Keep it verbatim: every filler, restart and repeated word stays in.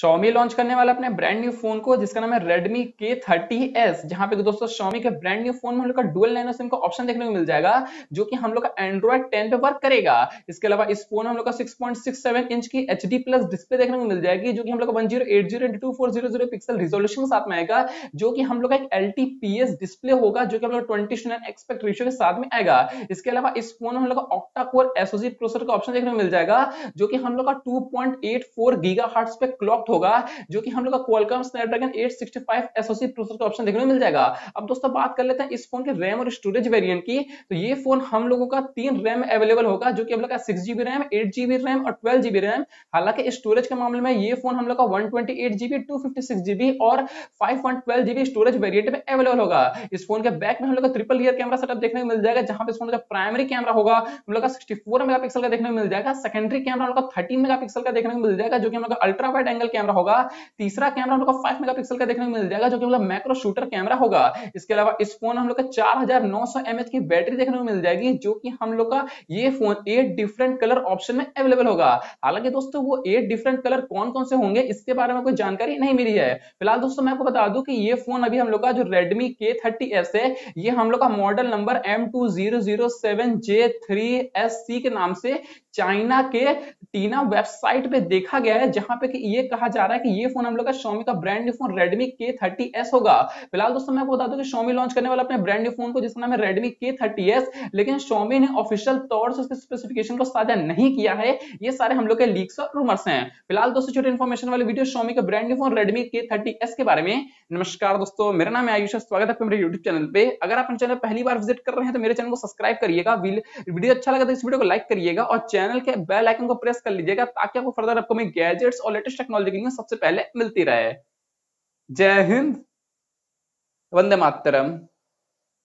Xiaomi launch करने वाला अपने ब्रांड न्यू फोन को जिसका नाम है Redmi K थर्टी S, जहां पे दोस्तों Xiaomi के ब्रांड न्यू फोन में हम लोग का डुअल नैनो सिम का ऑप्शन देखने को मिल जाएगा जो कि हम लोग का एंड्रॉइड टेन पे वर्क करेगा। इसके अलावा इस फोन में हम लोग का six point six seven inch की एचडी प्लस डिस्प्ले देखने को मिल जाएगी जो कि हम लोग का one zero eight zero into four zero zero pixel resolution के साथ में आएगा, जो कि हम लोग का एक एलटीपीएस डिस्प्ले होगा जो कि हम लोग twenty to nine aspect ratio के साथ में आएगा। इसके अलावा इस फोन में हम लोग का ऑक्टा कोर एसओसी प्रोसेसर का ऑप्शन देखने को मिल जाएगा जो कि हम लोग का two point eight four gigahertz पे क्लॉक होगा, जो कि हम लोग का Qualcomm Snapdragon eight sixty five SoC processor का ऑप्शन देखने को मिल जाएगा। अब दोस्तों बात कर लेते हैं इस फोन के रैम और स्टोरेज वेरिएंट की, तो ये फोन हम लोगों का तीन रैम अवेलेबल होगा जो कि हम लोग का six GB RAM, eight GB RAM और ट्वेल्व जीबी रैम। हालांकि स्टोरेज के मामले में ये फोन हम लोग का one twenty eight GB, two fifty six GB और five one two GB storage variant में अवेलेबल होगा। इस फोन के बैक में हम लोग का ट्रिपल रियर कैमरा सेटअप देखने को मिल जाएगा जहां पे इस फोन का प्राइमरी कैमरा होगा हम लोग का सिक्सटी फोर मेगापिक्सल का देखने को मिल जाएगा, सेकेंडरी कैमरा हम लोग का थर्टीन मेगापिक्सल का देखने को मिल जाएगा जो कि हम लोग का अल्ट्रा वाइड एंगल कैमरा होगा, तीसरा कैमरा हम लोग का फाइव मेगापिक्सल का देखने को मिल जाएगा जो कि मतलब मैक्रो शूटर कैमरा होगा। इसके अलावा इस फोन हम लोग का four thousand nine hundred mAh की बैटरी देखने को मिल जाएगी जो कि हम लोग का ये phone eight different colour option में अवेलेबल होगा। हालांकि दोस्तों वो एट डिफरेंट कलर कौन कौन से होंगे इसके बारे में कोई जानकारी नहीं मिली है। फिलहाल दोस्तों मैं आपको बता दूं कि ये फोन अभी हम लोग का जो Redmi K थर्टी S है ये हम लोग का model number M two zero zero seven J three S C के नाम से चाइना के टीना वेबसाइट पे देखा गया है, जहां पे कि ये कहा जा रहा है कि ये फोन हम लोग का Xiaomi का brand new phone Redmi K thirty S होगा। फिलहाल दोस्तों मैं आपको बता दूं कि Xiaomi लॉन्च करने वाला अपने ब्रांड न्यू फोन को जिसका नाम है Redmi K थर्टी S, लेकिन Xiaomi ने ऑफिशियल तौर से इसके स्पेसिफिकेशन को साझा नहीं किया है, ये सारे हम लोग के लीक्स और रूमर्स हैं। फिलहाल दोस्तों छोटे इन्फॉर्मेशन वाली वीडियो Xiaomi का brand new phone Redmi K thirty S के बारे में। नमस्कार दोस्तों, मेरा नाम है आयुष, स्वागत है आपका मेरे YouTube चैनल पे। अगर आप अपने चैनल पहली बार विजिट कर रहे हैं तो मेरे चैनल को सब्सक्राइब करिएगा, वीडियो अच्छा लगा तो इस वीडियो को लाइक करिएगा और चैनल के बेल आइकन को प्रेस कर लीजिएगा ताकि आपको फर्दर अपकमिंग गैजेट्स और लेटेस्ट टेक्नोलॉजी के लिए सबसे पहले मिलती रहे। जय हिंद, वंदे मातरम।